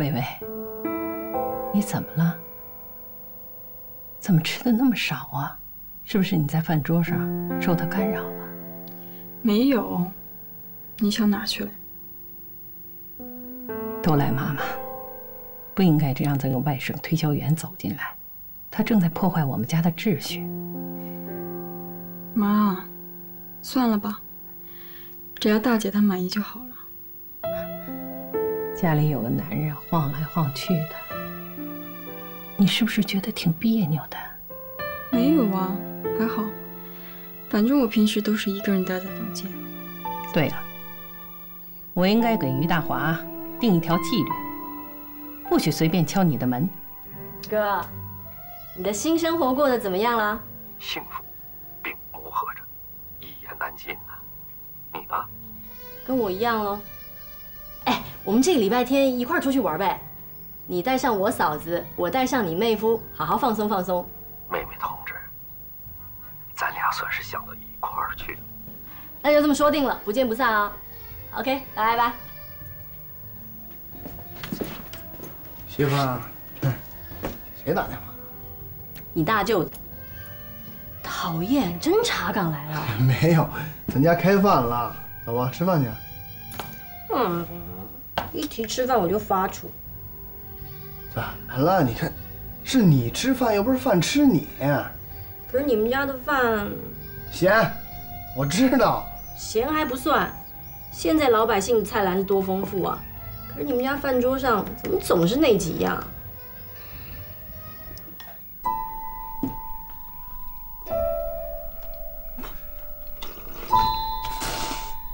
薇薇，你怎么了？怎么吃的那么少啊？是不是你在饭桌上受到干扰了？没有，你想哪去了？都赖妈妈，不应该这样子有外省推销员走进来，她正在破坏我们家的秩序。妈，算了吧，只要大姐她满意就好了。 家里有个男人晃来晃去的，你是不是觉得挺别扭的？没有啊，还好。反正我平时都是一个人待在房间。对了，我应该给于大华定一条纪律，不许随便敲你的门。哥，你的新生活过得怎么样了？幸福，并磨合着，一言难尽啊。你呢？跟我一样喽。 哎，我们这个礼拜天一块儿出去玩呗！你带上我嫂子，我带上你妹夫，好好放松放松。妹妹同志，咱俩算是想到一块儿去了。那就这么说定了，不见不散啊！ OK， 拜拜。媳妇儿，谁打电话？你大舅。讨厌，真查岗来了。没有，咱家开饭了，走吧，吃饭去。嗯。 一提吃饭我就发怵。怎么了？你看，是你吃饭，又不是饭吃你。可是你们家的饭咸，我知道。咸还不算，现在老百姓的菜篮子多丰富啊！可是你们家饭桌上怎么总是那几样？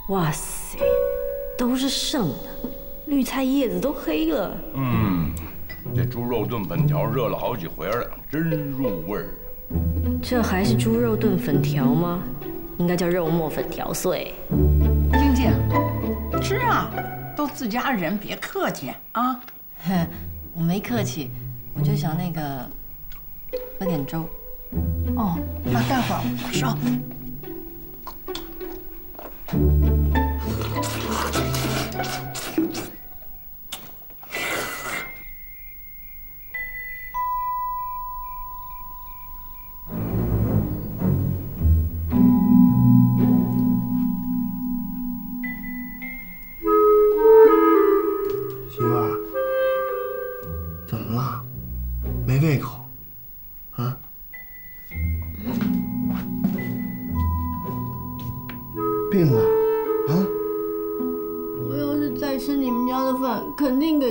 哇塞，都是剩的。 绿菜叶子都黑了。嗯，这猪肉炖粉条热了好几回了，真入味儿。这还是猪肉炖粉条吗？应该叫肉末粉条碎。静静，吃啊，都自家人，别客气啊。我没客气，我就想那个喝点粥。哦，那待会儿我烧。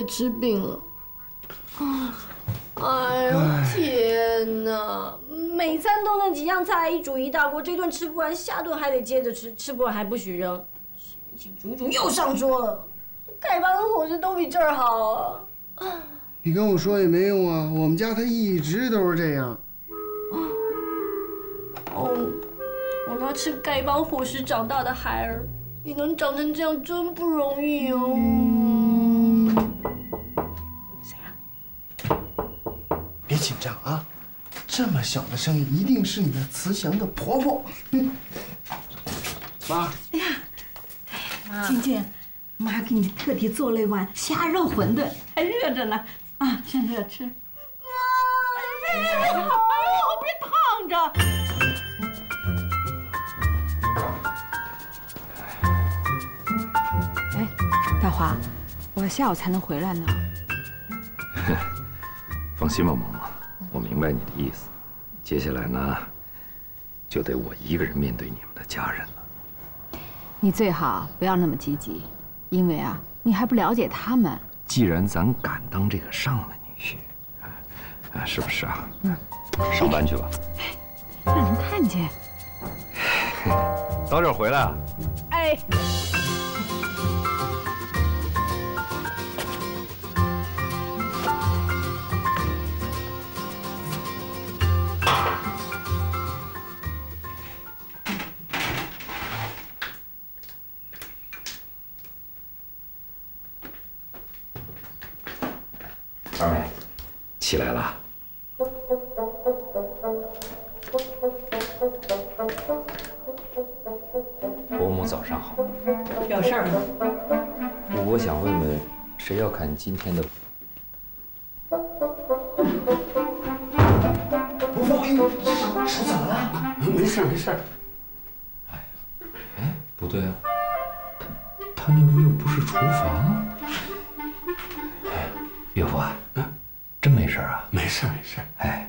吃病了，哎呦天哪！每餐都那几样菜，一煮一大锅，这顿吃不完，下顿还得接着吃，吃不完还不许扔，一起煮煮又上桌了。丐帮跟伙食都比这儿好啊！你跟我说也没用啊，我们家他一直都是这样。哦，我那吃丐帮伙食长大的孩儿，你能长成这样真不容易哦。 别紧张啊，这么小的声音，一定是你的慈祥的婆婆。妈，哎呀，静静，妈给你特地做了一碗虾肉馄饨，还热着呢，啊，趁热吃。妈，哎呦，别烫着。哎，大华，我下午才能回来呢。 放心吧，萌萌，我明白你的意思。接下来呢，就得我一个人面对你们的家人了。你最好不要那么积极，因为啊，你还不了解他们。既然咱敢当这个上门女婿，啊，是不是啊？嗯，上班去吧。让人看见。早点回来啊。哎。 二妹，起来了。伯母早上好。有事儿吗？我想问问，谁要看今天的伯父，哎呦，手怎么了？没事没事。哎，不对啊，他那屋又不是厨房。哎，岳父啊，真没事啊？没事没事。哎。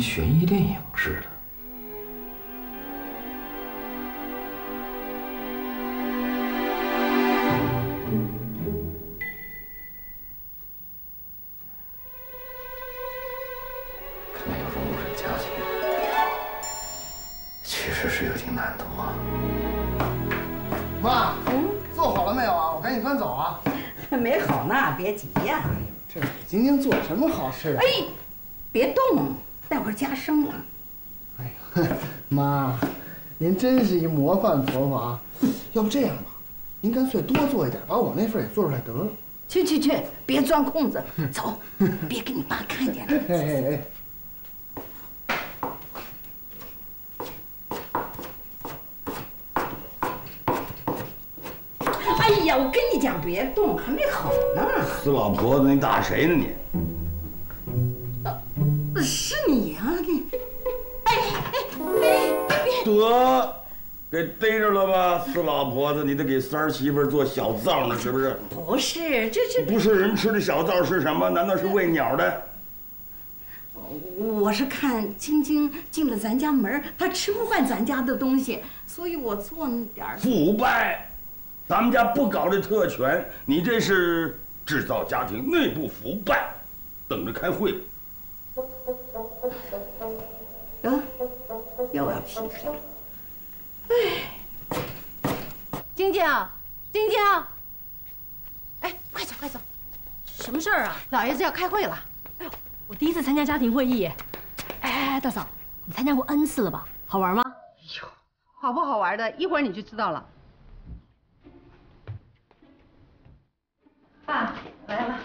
悬疑电影似的。看来要从入手加起，确实是有挺难的嘛。妈，做好了没有啊？我赶紧端走啊。没好呢，别急呀。这晶晶做什么好事啊？哎，别动。 待会儿加生了。哎呀，妈，您真是一模范婆婆啊！要不这样吧，您干脆多做一点，把我那份也做出来得了。去去去，别钻空子，走，别给你爸看见了。哎哎哎！哎呀，我跟你讲，别动，还没好呢。死老婆子，你打谁呢你？ 是你啊你！哎哎哎！得，给逮着了吧，死老婆子！你得给三儿媳妇做小灶呢，是不是？不是，这不是人吃的小灶是什么？难道是喂鸟的？我是看晶晶进了咱家门，她吃不惯咱家的东西，所以我做那点儿。腐败！咱们家不搞这特权，你这是制造家庭内部腐败，等着开会。 得，又要批评了。哎，晶晶，晶晶，哎，快走快走，什么事儿啊？老爷子要开会了。哎呦，我第一次参加家庭会议。哎，大嫂，你参加过 N 次了吧？好玩吗？哎呦，好不好玩的，一会儿你就知道了。爸，来了。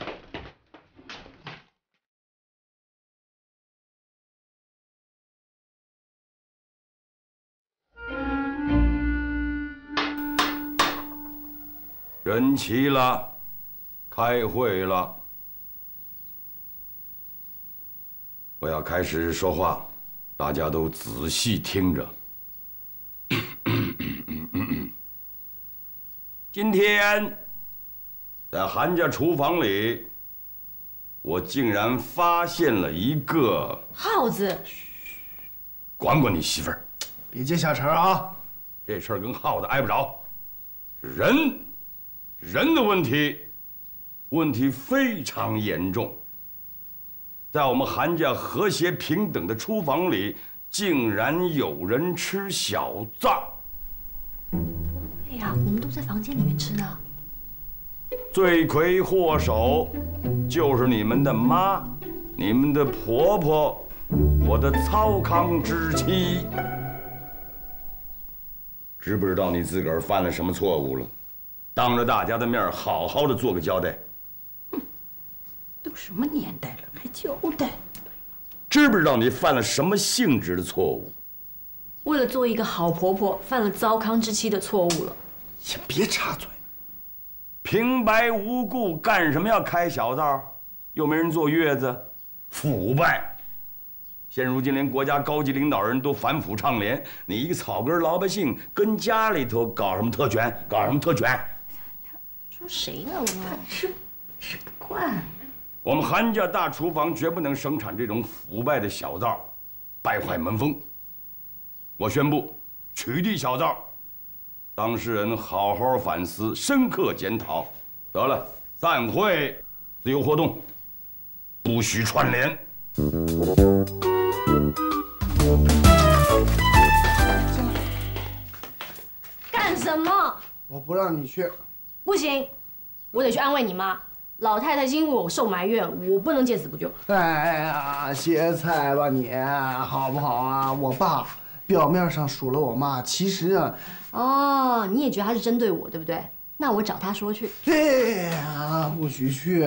人齐了，开会了。我要开始说话，大家都仔细听着。今天，在韩家厨房里，我竟然发现了一个耗子。管管你媳妇儿，别接下茬啊！这事儿跟耗子挨不着，是人。 人的问题非常严重。在我们韩家和谐平等的厨房里，竟然有人吃小灶。对呀，我们都在房间里面吃呢。罪魁祸首就是你们的妈、你们的婆婆、我的操糠之妻。知不知道你自个儿犯了什么错误了？ 当着大家的面，好好的做个交代。哼，都什么年代了，还交代？知不知道你犯了什么性质的错误？为了做一个好婆婆，犯了糟糠之妻的错误了。也别插嘴，平白无故干什么要开小灶？又没人坐月子，腐败！现如今连国家高级领导人都反腐倡廉，你一个草根老百姓跟家里头搞什么特权？搞什么特权？ 说谁呢？我吃惯了。我们韩家大厨房绝不能生产这种腐败的小灶，败坏门风。我宣布取缔小灶，当事人好好反思，深刻检讨。得了，散会，自由活动，不许串联。什么？我不让你去。不行，我得去安慰你妈。老太太因我受埋怨，我不能见死不救。哎呀，歇菜吧你，好不好啊？我爸表面上数了我妈，其实啊……哦，你也觉得他是针对我，对不对？那我找他说去。哎呀，不许去！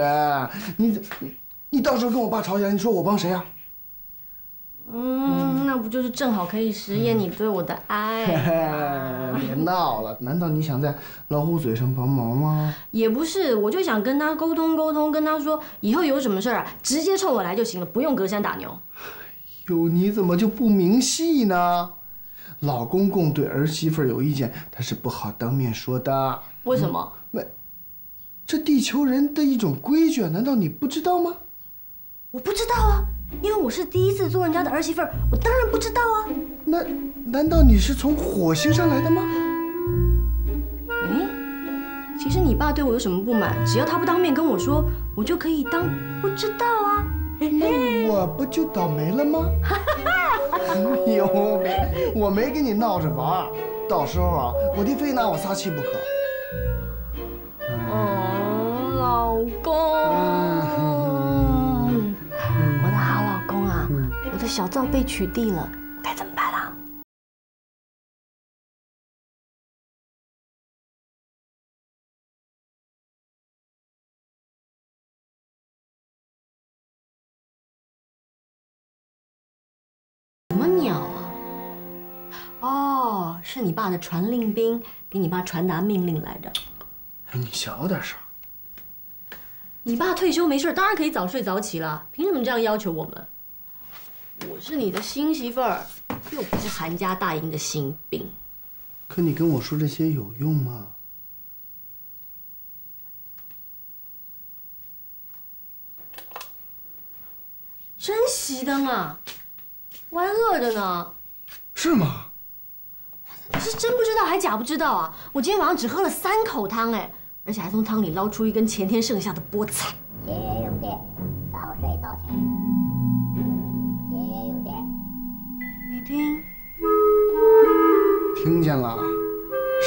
你到时候跟我爸吵起来，你说我帮谁啊？ 嗯，那不就是正好可以实验你对我的爱吗？别闹了，难道你想在老虎嘴上帮忙吗？也不是，我就想跟他沟通沟通，跟他说以后有什么事儿啊，直接冲我来就行了，不用隔山打牛。哟，你怎么就不明细呢？老公公对儿媳妇有意见，他是不好当面说的。为什么？那这地球人的一种规矩，难道你不知道吗？我不知道啊。 因为我是第一次做人家的儿媳妇儿，我当然不知道啊。那难道你是从火星上来的吗？哎，其实你爸对我有什么不满，只要他不当面跟我说，我就可以当不知道啊。那我不就倒霉了吗？哟，我没跟你闹着玩，到时候啊，我弟非拿我撒气不可。哦，老公。 我的小灶被取缔了，该怎么办啊？什么鸟啊？哦，是你爸的传令兵给你爸传达命令来的。哎，你小点声。你爸退休没事，当然可以早睡早起了，凭什么这样要求我们？ 我是你的新媳妇儿，又不是韩家大营的新兵。可你跟我说这些有用吗？真熄灯啊，我还饿着呢。是吗？你是真不知道还假不知道啊？我今天晚上只喝了3口汤，哎，而且还从汤里捞出一根前天剩下的菠菜。节约用电，早睡早起。 听见了，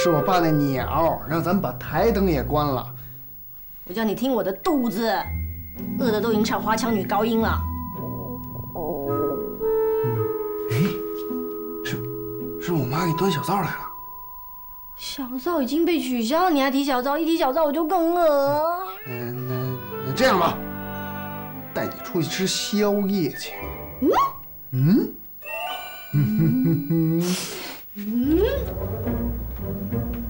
是我爸那鸟让咱们把台灯也关了。我叫你听我的肚子，饿得都已经唱花腔女高音了。哎，是我妈给你端小灶来了。小灶已经被取消了，你还提小灶？一提小灶我就更饿。那这样吧，带你出去吃宵夜去。嗯？ 太好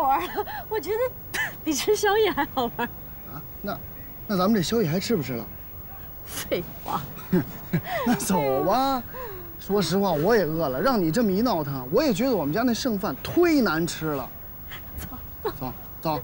玩了，我觉得比吃宵夜还好玩。啊，那咱们这宵夜还吃不吃了？ 废话，那走吧。说实话，我也饿了，让你这么一闹腾，我也觉得我们家那剩饭忒难吃了。走。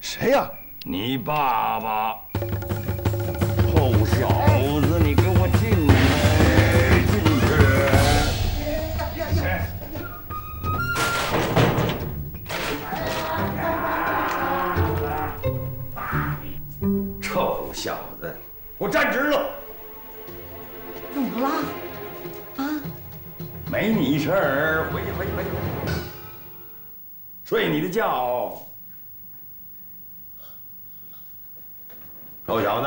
谁呀？你爸爸，臭小子，你给我进来，进去！臭小子，我站直了。怎么了？啊？没你事儿，回，睡你的觉。臭小子，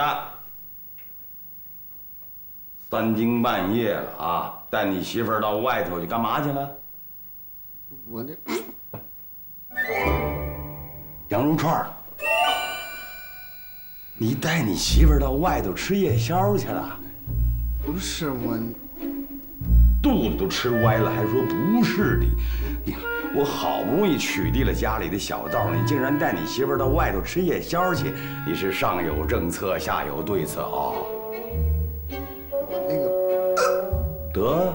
三更半夜了啊，带你媳妇儿到外头去干嘛去了？我那羊肉串儿。 你带你媳妇儿到外头吃夜宵去了？不是我，肚子都吃歪了，还说不是你。你我好不容易取缔了家里的小道，你竟然带你媳妇儿到外头吃夜宵去？你是上有政策，下有对策啊！我那个得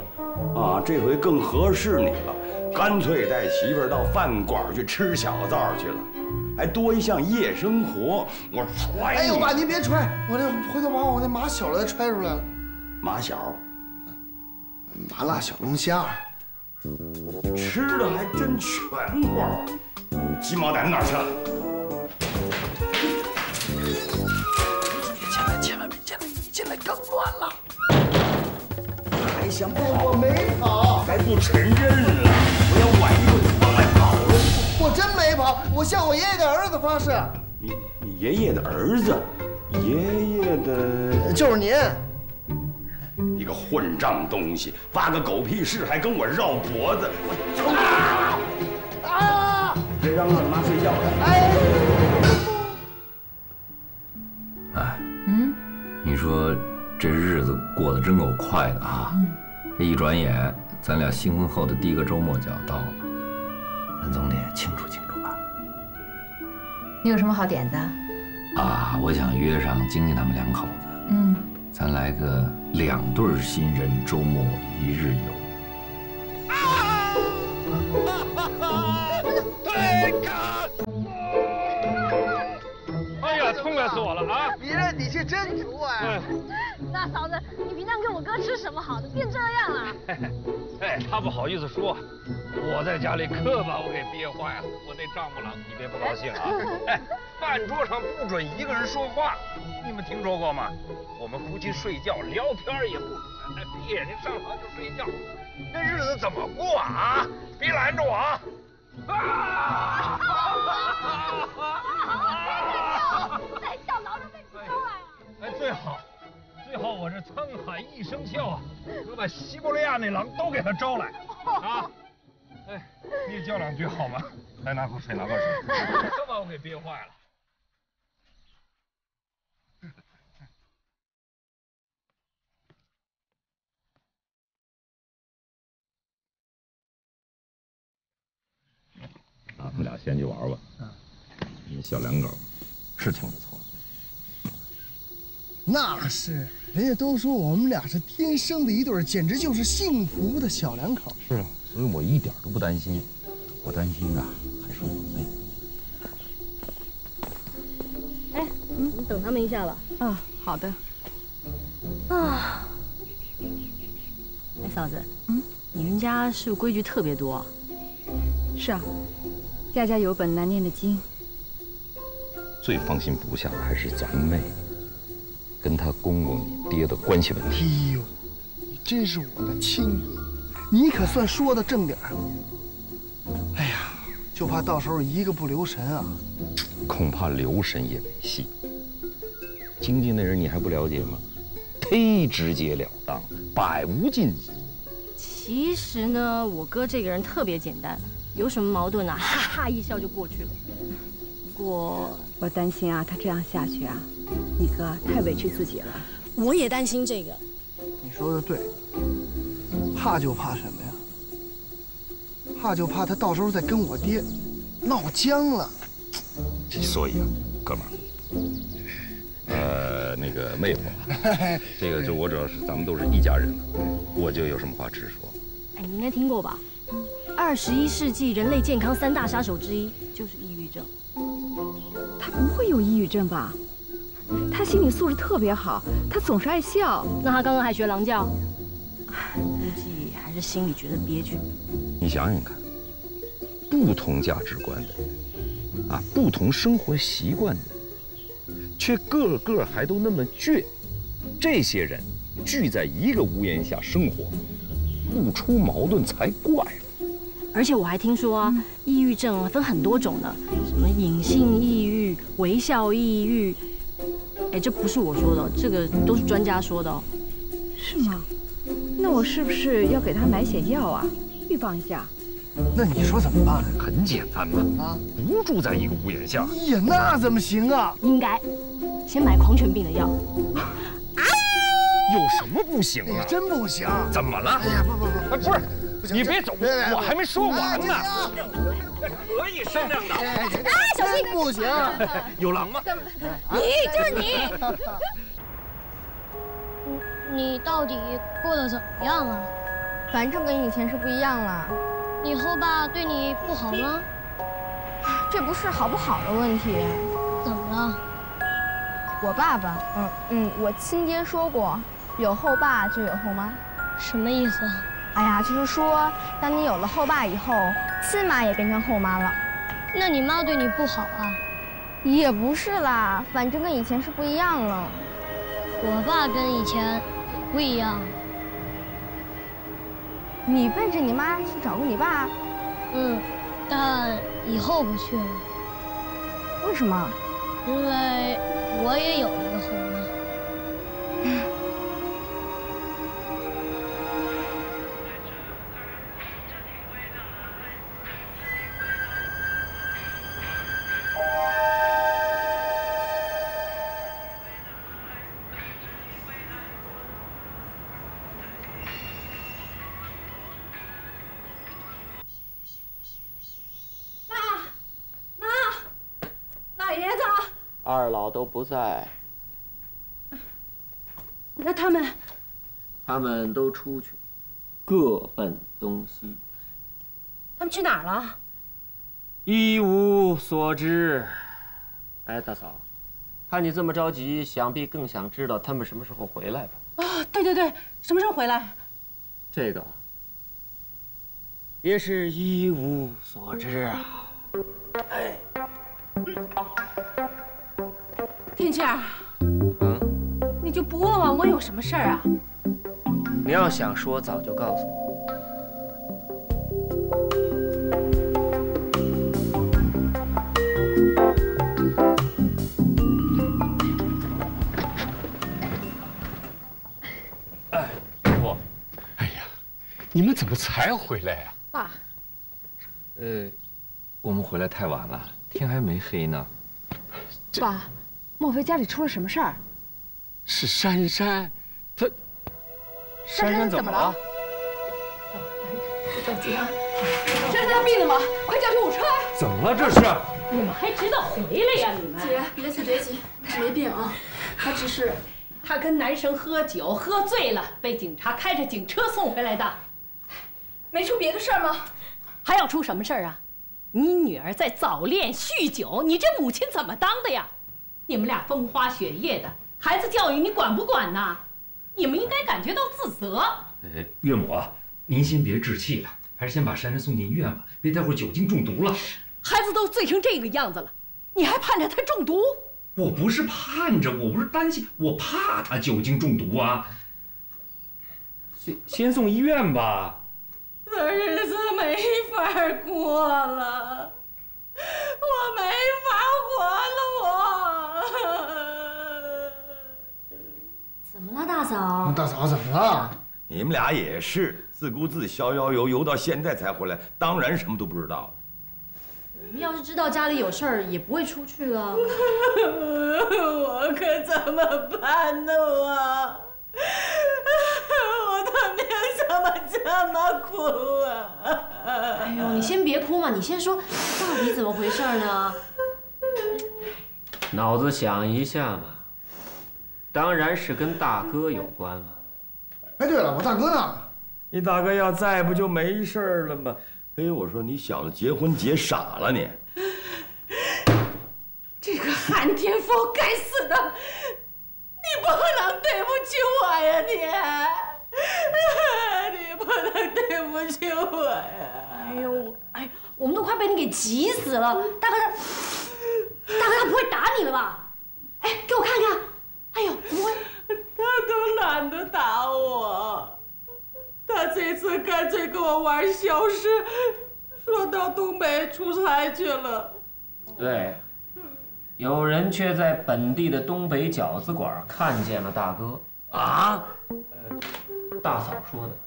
啊，这回更合适你了，干脆带媳妇儿到饭馆去吃小灶去了。 还多一项夜生活，我揣你！哎呦，爸，您别揣，我这回头把我那马小的揣出来了。马小，麻辣小龙虾，吃的还真全乎。鸡毛掸子哪儿去了？别进来，千万别进来！一进来更乱了。还想跑？我没跑，还不承认了？我要崴一棍子往外跑了！ 我真没跑，我向我爷爷的儿子发誓。你爷爷的儿子，爷爷的就是您。你个混账东西，发个狗屁誓，还跟我绕脖子！我抽你！啊！别嚷嚷，妈睡觉了。哎。哎，嗯，你说这日子过得真够快的啊！这一转眼，咱俩新婚后的第一个周末就要到了。 咱总得庆祝庆祝吧。你有什么好点子啊？我想约上晶晶他们两口子，嗯，咱来个两对新人周末一日游。哎呀，痛快死我了啊！你这底气真足啊！大嫂子，你平常跟我哥吃什么好的，变这样了？哎，他不好意思说。 我在家里可把我给憋坏了，我那丈母娘，你别不高兴啊！哎，饭桌上不准一个人说话，你们听说过吗？我们夫妻睡觉聊天也不准，哎，闭眼睛上床就睡觉，那日子怎么过啊？别拦着我啊！啊！再笑挠着被子抽来啊！哎，最好。 最后我这沧海一声笑啊，我把西伯利亚那狼都给他招来啊！哎，你也叫两句好吗？来，拿口水，拿口水，都把我给憋坏了。俺们俩先去玩吧。嗯，小两口是挺不错。 那是，人家都说我们俩是天生的一对，简直就是幸福的小两口。是啊，所以我一点都不担心，我担心啊还是我妹。哎，嗯，你等他们一下吧。啊，好的。啊，哎，嫂子，嗯，你们家是不是规矩特别多？是啊，家家有本难念的经。最放心不下的还是咱妹。 跟他公公你爹的关系问题。哎呦，你真是我的亲哥，你可算说的正点儿。哎呀，就怕到时候一个不留神啊。恐怕留神也没戏。经济那人你还不了解吗？忒直截了当，百无禁忌。其实呢，我哥这个人特别简单，有什么矛盾啊，哈哈一笑就过去了。不过我担心啊，他这样下去啊。 你哥太委屈自己了，我也担心这个。你说的对，怕就怕什么呀？怕就怕他到时候再跟我爹闹僵了。所以啊，哥们儿，那个妹夫，这个就我主要是咱们都是一家人了，我就有什么话直说。哎，你应该听过吧？21世纪人类健康3大杀手之一就是抑郁症。他不会有抑郁症吧？ 他心理素质特别好，他总是爱笑。那他刚刚还学狼叫，估计还是心里觉得憋屈。你想想看，不同价值观的，啊，不同生活习惯的，却个个还都那么倔，这些人聚在一个屋檐下生活，不出矛盾才怪。 而且我还听说啊，抑郁症分很多种呢，什么隐性抑郁、微笑抑郁。哎，这不是我说的，这个都是专家说的哦。是吗？那我是不是要给他买些药啊，预防一下？那你说怎么办？很简单嘛，啊，不住在一个屋檐下。哎呀，那怎么行啊？应该先买狂犬病的药。啊？有什么不行啊？真不行？怎么了？哎呀，不，不是。 你别走，我还没说完呢。可以商量的。哎，小心！不行，有狼吗？你就是你到底过得怎么样啊？反正跟以前是不一样了。以后爸对你不好吗？这不是好不好的问题。怎么了？我爸爸，我亲爹说过，有后爸就有后妈。什么意思？ 哎呀，就是说，当你有了后爸以后，亲妈也变成后妈了。那你妈对你不好啊？也不是啦，反正跟以前是不一样了。我爸跟以前不一样。你奔着你妈去找过你爸？嗯，但以后不去了。为什么？因为我也有一个后妈。 二老都不在，那他们都出去，各奔东西。他们去哪儿了？一无所知。哎，大嫂，看你这么着急，想必更想知道他们什么时候回来吧？啊，对对对，什么时候回来？这个也是一无所知啊。哎。 天倩儿，你就不问问我有什么事儿啊？你要想说，早就告诉我。哎，师傅，哎呀，你们怎么才回来呀？爸，我们回来太晚了，天还没黑呢。爸。 莫非家里出了什么事儿？是珊珊，她珊珊怎么了？别着急啊！珊珊病了吗？快叫救护车！怎么了这是？你们还知道回来呀？你们姐，别急，她没病啊，她只是她跟男生喝酒，喝醉了，被警察开着警车送回来的。没出别的事儿吗？还要出什么事儿啊？你女儿在早恋酗酒，你这母亲怎么当的呀？ 你们俩风花雪月的，孩子教育你管不管呢？你们应该感觉到自责。岳母，您先别置气了，还是先把珊珊送进医院吧，别待会儿酒精中毒了。孩子都醉成这个样子了，你还盼着他中毒？我不是盼着，我不是担心，我怕他酒精中毒啊。先送医院吧。这日子没法过了，我没法活了，我。 怎么了，大嫂？大嫂怎么了？你们俩也是自顾自逍遥游，游到现在才回来，当然什么都不知道。你们要是知道家里有事儿，也不会出去了。我可怎么办呢？我的命怎么这么苦啊！哎呦，你先别哭嘛，你先说到底怎么回事呢？ 脑子想一下嘛，当然是跟大哥有关了。哎，对了，我大哥呢？你大哥要在，不就没事了吗？哎，我说你小子结婚结傻了你！这个韩天峰，该死的，你不能对不起我呀你！你不能对不起我呀！哎呦，哎，我们都快被你给急死了，大哥他。 大哥，他不会打你了吧？哎，给我看看！哎呦，怎么会？他都懒得打我，他这次干脆跟我玩消失，说到东北出差去了。对，有人却在本地的东北饺子馆看见了大哥。啊？大嫂说的。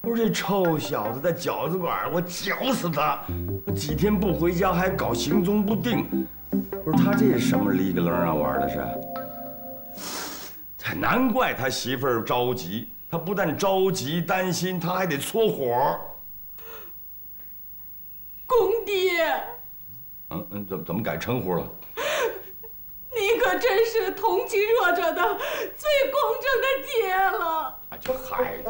不是这臭小子在饺子馆，我绞死他！几天不回家还搞行踪不定。不是他这是什么里个楞啊玩的是？难怪他媳妇儿着急，他不但着急担心，他还得搓火。 公爹，怎么改称呼了？您可真是同情弱者的最公正的爹了。啊，这孩子，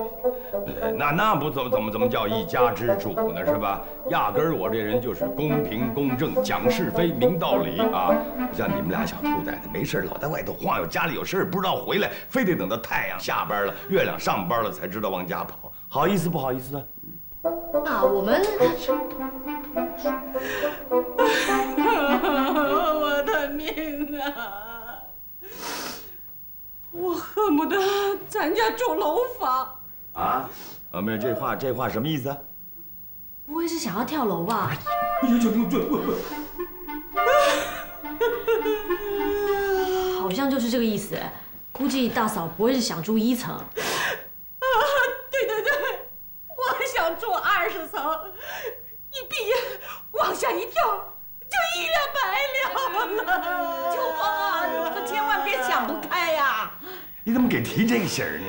那不怎么叫一家之主呢？是吧？压根儿我这人就是公平公正，讲是非，明道理啊！不像你们俩小兔崽子，没事老在外头晃悠，家里有事不知道回来，非得等到太阳下班了、月亮上班了才知道往家跑，好意思不好意思啊？ 啊，我们，我的命啊！我恨不得咱家住楼房。啊，妹儿，这话什么意思啊？不会是想要跳楼吧？哎呀，这，好像就是这个意思。估计大嫂不会是想住1层。 住20层，一闭眼往下一跳，就1了百了了。秋芳啊，你可千万别想不开呀！你怎么给提这个醒儿呢？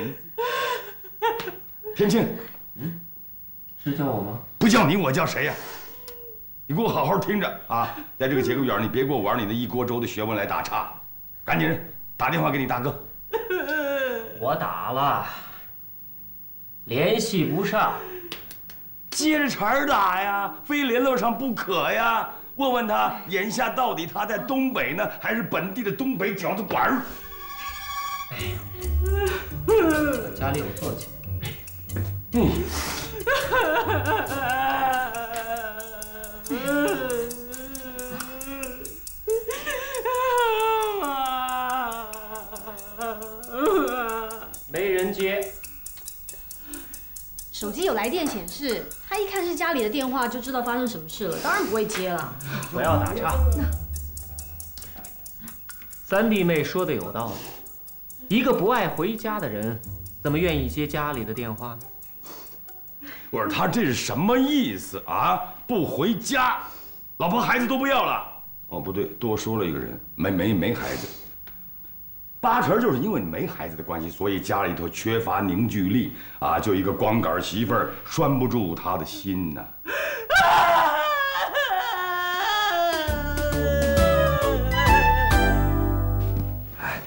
天庆，是叫我吗？不叫你，我叫谁呀？你给我好好听着啊！在这个节骨眼儿，你别给我玩你那一锅粥的学问来打岔，赶紧打电话给你大哥。我打了，联系不上。 接着茬儿打呀，非联络上不可呀！问问他，眼下到底他在东北呢，还是本地的东北饺子馆儿？哎呀，家里有坐骑。嗯。没人接。 手机有来电显示，他一看是家里的电话，就知道发生什么事了，当然不会接了。不要打岔。三弟妹说的有道理，一个不爱回家的人，怎么愿意接家里的电话呢？我说他这是什么意思啊？不回家，老婆孩子都不要了。哦，不对，多说了一个人，没孩子。 8成就是因为你没孩子的关系，所以家里头缺乏凝聚力啊！就一个光杆媳妇儿拴不住他的心呐。哎，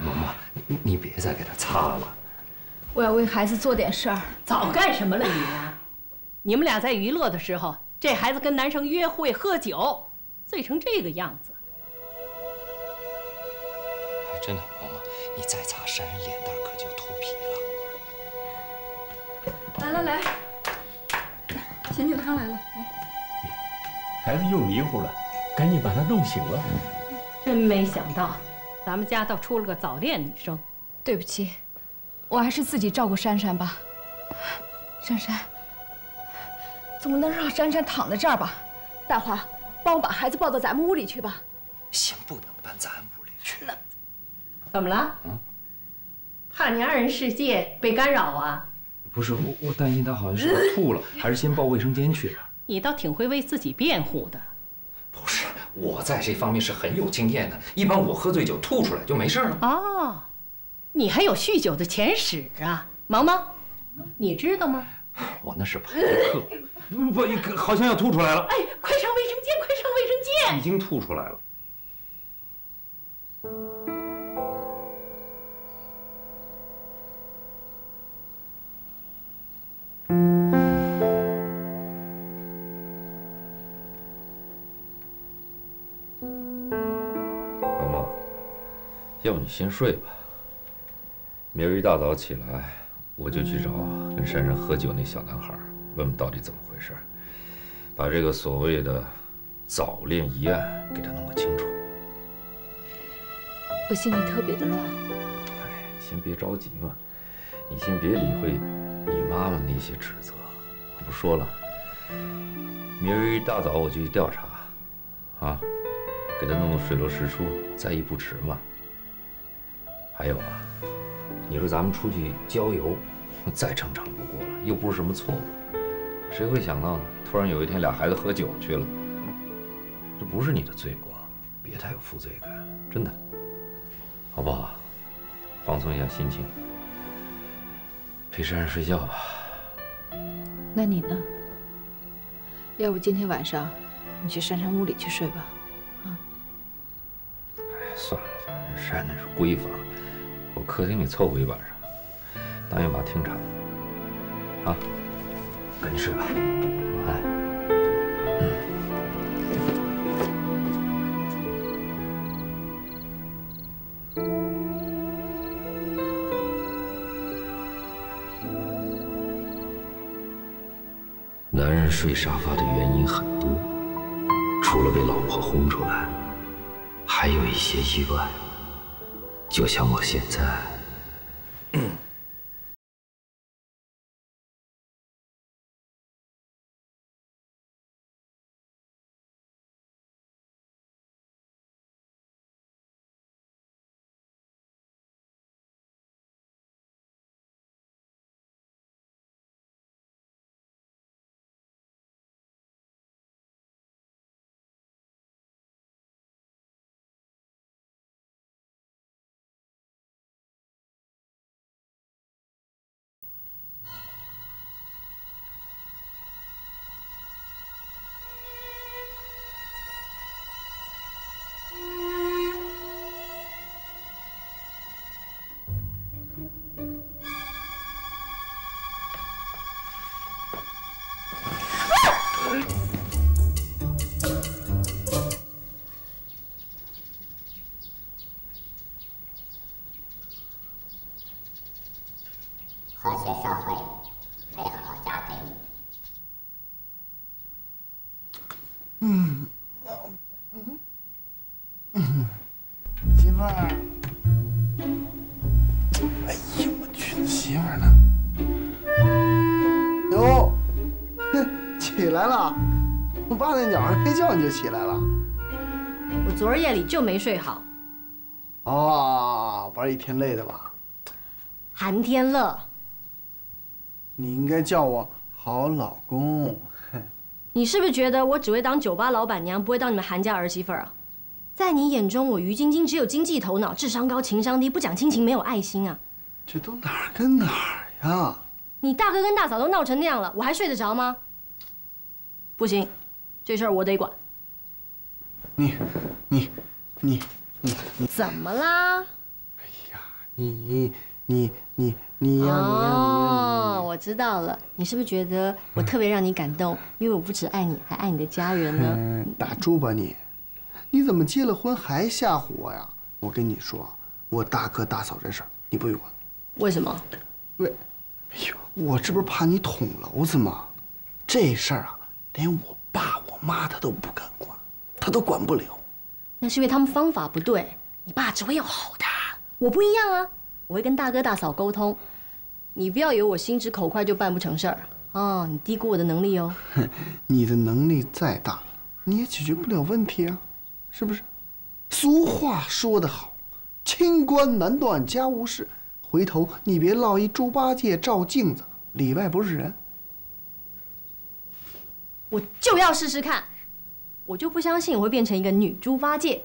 妈妈，你别再给他擦了。我要为孩子做点事儿。早干什么了你啊？你们俩在娱乐的时候，这孩子跟男生约会喝酒，醉成这个样子。 真的，妈妈，你再擦珊珊脸蛋可就脱皮了。来，咸酒汤来了。孩子又迷糊了，赶紧把他弄醒了。真没想到，咱们家倒出了个早恋女生。对不起，我还是自己照顾珊珊吧。珊珊，总不能让珊珊躺在这儿吧？大华，帮我把孩子抱到咱们屋里去吧。先不能搬咱屋里去。 怎么了？怕你2人世界被干扰啊？不是，我担心他好像是吐了，还是先抱卫生间去吧。你倒挺会为自己辩护的。不是，我在这方面是很有经验的。一般我喝醉酒吐出来就没事了。哦，你还有酗酒的前史啊，萌萌，你知道吗？我那是朋克，不，好像要吐出来了。哎，快上卫生间，快上卫生间！已经吐出来了。 要不你先睡吧，明儿一大早起来我就去找跟珊珊喝酒那小男孩，问问到底怎么回事，把这个所谓的早恋一案给他弄个清楚。我心里特别的乱。哎，先别着急嘛，你先别理会你妈妈那些指责，我不说了。明儿一大早我就去调查，啊，给他弄个水落石出，在意不迟嘛。还有啊，你说咱们出去郊游，再正常不过了，又不是什么错误。谁会想到突然有一天俩孩子喝酒去了？这不是你的罪过，别太有负罪感，真的，好不好？放松一下心情，陪珊珊睡觉吧。那你呢？要不今天晚上你去珊珊屋里去睡吧。 算了，反正山那是闺房，我客厅里凑合一晚上，当一把听场。啊，赶紧睡吧，晚安。男人睡沙发的原因很多，除了被老婆轰出来。 还有一些意外，就像我现在。 起来了，我昨儿夜里就没睡好。哦，玩一天累的吧？韩天乐，你应该叫我好老公。你是不是觉得我只会当酒吧老板娘，不会当你们韩家儿媳妇啊？在你眼中，我于晶晶只有经济头脑，智商高，情商低，不讲亲情，没有爱心啊？这都哪儿跟哪儿呀？你大哥跟大嫂都闹成那样了，我还睡得着吗？不行，这事儿我得管。 你怎么啦？哎呀，你呀！哦，我知道了，你是不是觉得我特别让你感动？因为我不只爱你，还爱你的家人呢。打住吧你！你怎么结了婚还吓唬我呀？我跟你说，我大哥大嫂这事儿你不许管。为什么？哎呦，我这不是怕你捅娄子吗？这事儿啊，连我爸我妈他都不敢管。 他都管不了，那是因为他们方法不对。你爸只会用吼的，我不一样啊，我会跟大哥大嫂沟通。你不要以为我心直口快就办不成事儿啊！你低估我的能力哦。你的能力再大，你也解决不了问题啊，是不是？俗话说得好，清官难断家务事。回头你别落一猪八戒照镜子，里外不是人。我就要试试看。 我就不相信我会变成一个女猪八戒。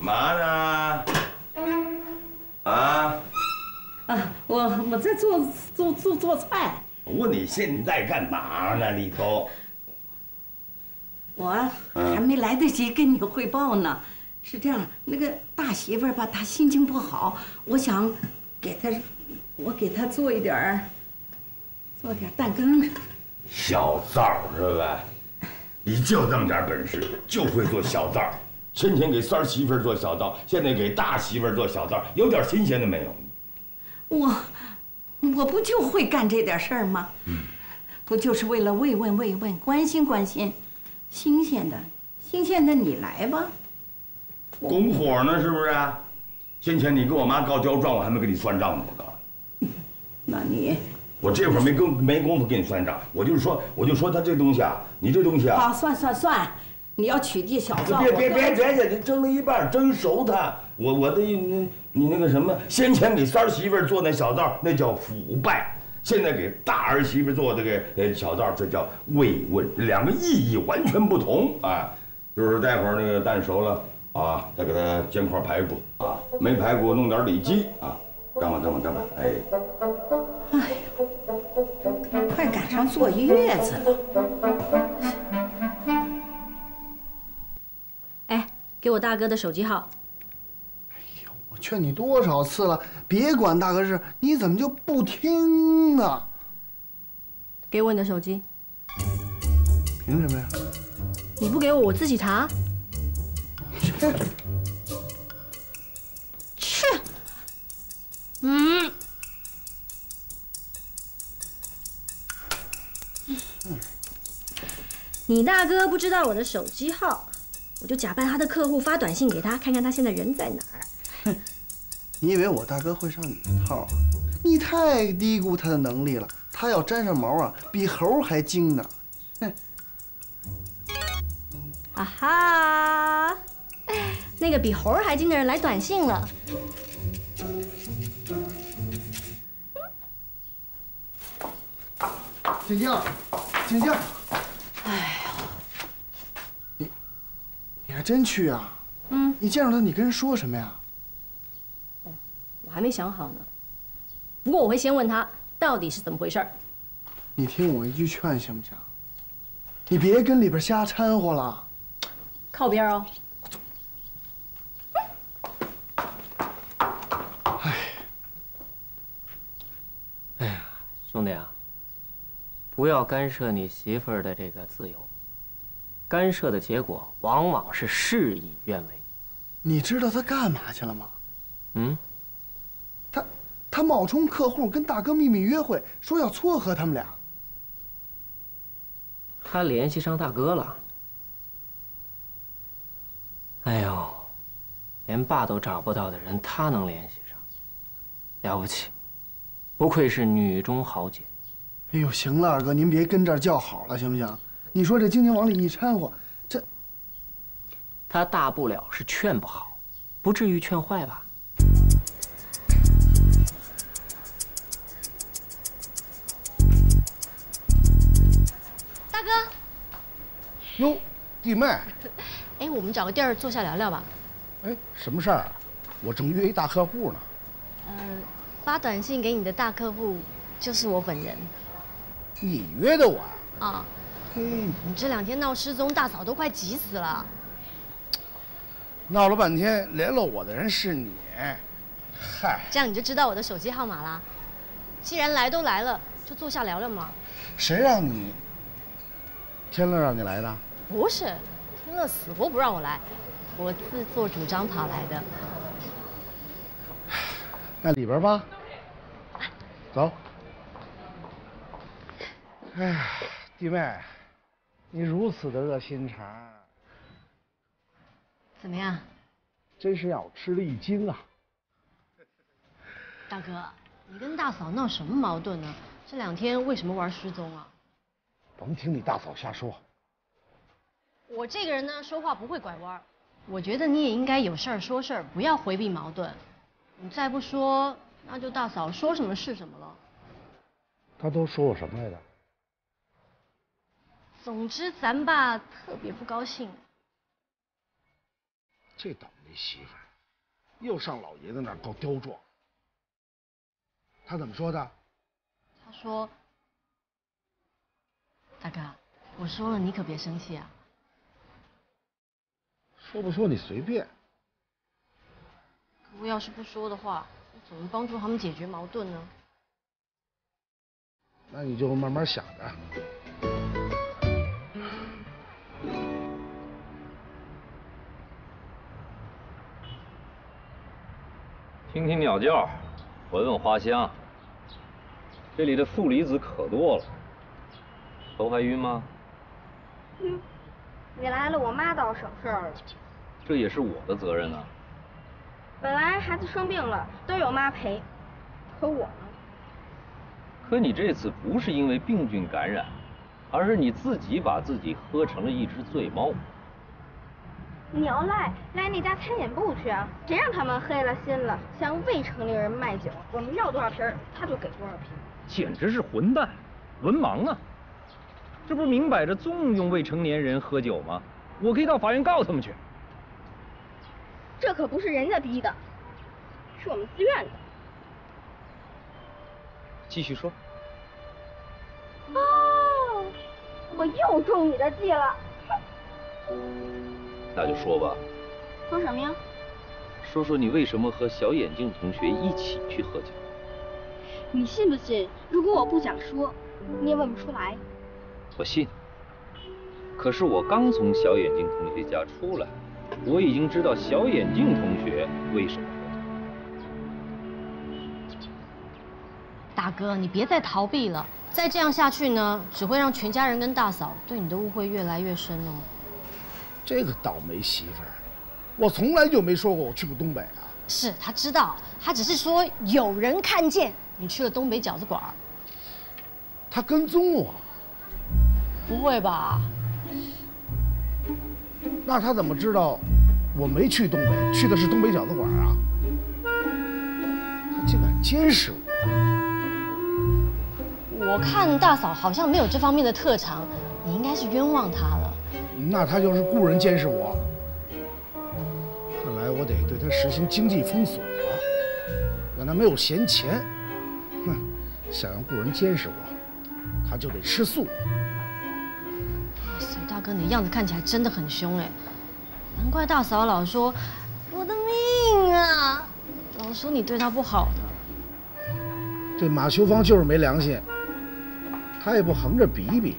嘛呢？啊？啊，我在做菜。我问你现在干嘛呢，里头？ 我还没来得及跟你汇报呢，是这样，那个大媳妇儿吧，她心情不好，我想我给她做点蛋羹。小灶是吧？你就这么点本事，就会做小灶。先前给三媳妇儿做小灶，现在给大媳妇儿做小灶，有点新鲜的没有？我不就会干这点事儿吗？不就是为了慰问慰问，关心关心。 新鲜的，姓县的，你来吧。拱火呢，是不是？先前你跟我妈告刁状，我还没跟你算账呢，我告诉你。那你，我这会儿没工夫跟你算账，我就说他这东西啊，你这东西啊，好算，你要取缔小灶。别，你蒸了一半，蒸熟它。我的你那个什么，先前给三儿媳妇做那小灶，那叫腐败。 现在给大儿媳妇做这个小灶，这叫慰问，两个意义完全不同啊！就是待会儿那个蛋熟了啊，再给它煎块排骨啊，没排骨弄点里脊啊，干吧！哎，哎呀，快赶上坐月子了！哎，给我大哥的手机号。 劝你多少次了，别管大哥事，你怎么就不听呢？给我你的手机。凭什么呀？你不给我，我自己查。切！嗯。你大哥不知道我的手机号，我就假扮他的客户发短信给他，看看他现在人在哪儿。 你以为我大哥会上你的套啊？你太低估他的能力了。他要沾上毛啊，比猴还精呢。哼！啊哈！那个比猴还精的人来短信了。请进。哎呦，你还真去啊？嗯。你见着他，你跟人说什么呀？ 还没想好呢，不过我会先问他到底是怎么回事儿。你听我一句劝行不行？你别跟里边瞎掺和了。靠边哦。哎呀，兄弟啊，不要干涉你媳妇儿的这个自由，干涉的结果往往是事与愿违。你知道他干嘛去了吗？嗯。 他冒充客户跟大哥秘密约会，说要撮合他们俩。他联系上大哥了。哎呦，连爸都找不到的人，他能联系上，了不起，不愧是女中豪杰。哎呦，行了，二哥，您别跟这儿叫好了，行不行？你说这晶往里一掺和，这……他大不了是劝不好，不至于劝坏吧？ 哟，弟妹，哎，我们找个地儿坐下聊聊吧。哎，什么事儿啊？我正约一大客户呢。发短信给你的大客户就是我本人。你约的我啊？啊。嗯，你这两天闹失踪，大嫂都快急死了。闹了半天，联络我的人是你。嗨。这样你就知道我的手机号码啦。既然来都来了，就坐下聊聊嘛。谁让你？ 天乐让你来的？不是，天乐死活不让我来，我自作主张跑来的。那里边吧，走。哎呀，弟妹，你如此的热心肠，怎么样？真是让我吃了一惊啊！大哥，你跟大嫂闹什么矛盾呢？这两天为什么玩失踪啊？ 甭听你大嫂瞎说。我这个人呢，说话不会拐弯。我觉得你也应该有事儿说事儿，不要回避矛盾。你再不说，那就大嫂说什么是什么了。她都说我什么来着？总之，咱爸特别不高兴。这倒霉媳妇儿，又上老爷子那儿告刁状。他怎么说的？他说。 大哥，我说了，你可别生气啊！说不说你随便。可我要是不说的话，我怎么帮助他们解决矛盾呢？那你就慢慢想着。听听鸟叫，闻闻花香。这里的负离子可多了。头还晕吗？嗯。你来了，我妈倒省事儿了。这也是我的责任啊。本来孩子生病了都有妈陪，可我呢？可你这次不是因为病菌感染，而是你自己把自己喝成了一只醉猫。你要赖那家餐饮部去啊！谁让他们黑了心了，向未成年人卖酒？我们要多少瓶他就给多少瓶，简直是混蛋，文盲啊！这不明摆着纵容未成年人喝酒吗？我可以到法院告他们去。这可不是人家逼的，是我们自愿的。继续说。哦，我又中你的计了。那就说吧。说什么呀？说说你为什么和小眼镜同学一起去喝酒。你信不信？如果我不想说，你也问不出来。我信。可是我刚从小眼镜同学家出来，我已经知道小眼镜同学为什么喝酒。大哥，你别再逃避了，再这样下去呢，只会让全家人跟大嫂对你的误会越来越深哦。这个倒霉媳妇儿，我从来就没说过我去过东北啊。是他知道，他只是说有人看见你去了东北饺子馆。他跟踪我。不会吧？那他怎么知道我没去东北，去的是东北饺子馆啊？他竟敢监视我！我看大嫂好像没有这方面的特长，你应该是冤枉他了。那他就是雇人监视我，看来我得对他实行经济封锁了，让他没有闲钱。哼，想让雇人监视我，他就得吃素。大哥，你的样子看起来真的很凶哎，难怪大嫂老说我的命啊，老说你对她不好呢。这马秋芳就是没良心，她也不横着比一比，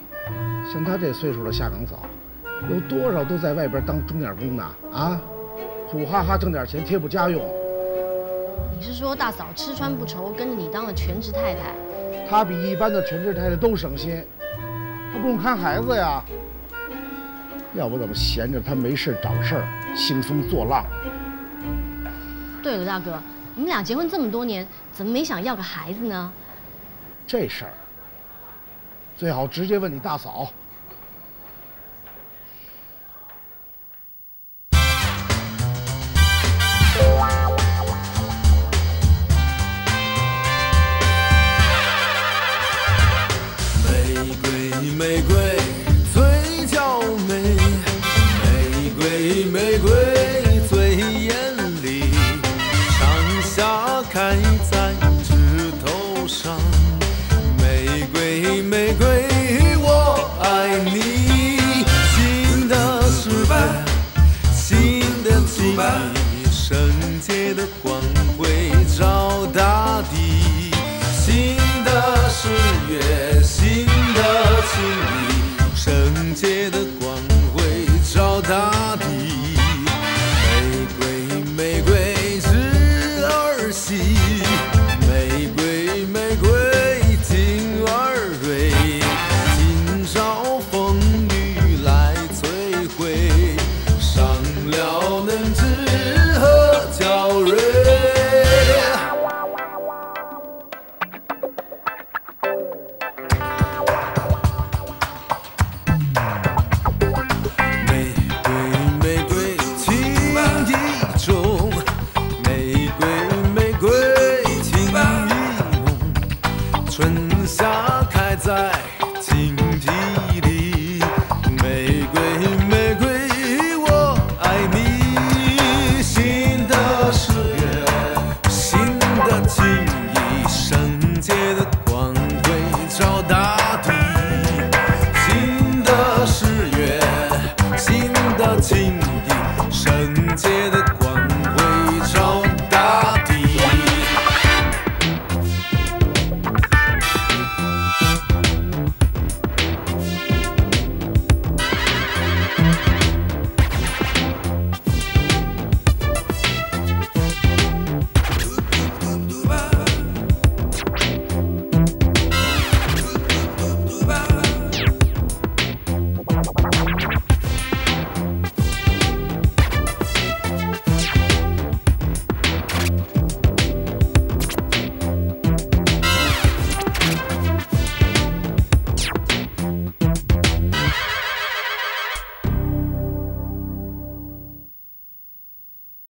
像她这岁数的下岗嫂，有多少都在外边当钟点工呢？啊，苦哈哈挣点钱贴补家用。你是说大嫂吃穿不愁，跟着你当了全职太太？她比一般的全职太太都省心，她不用看孩子呀。要不怎么闲着他没事找事儿，兴风作浪？对了，大哥，你们俩结婚这么多年，怎么没想要个孩子呢？这事儿最好直接问你大嫂。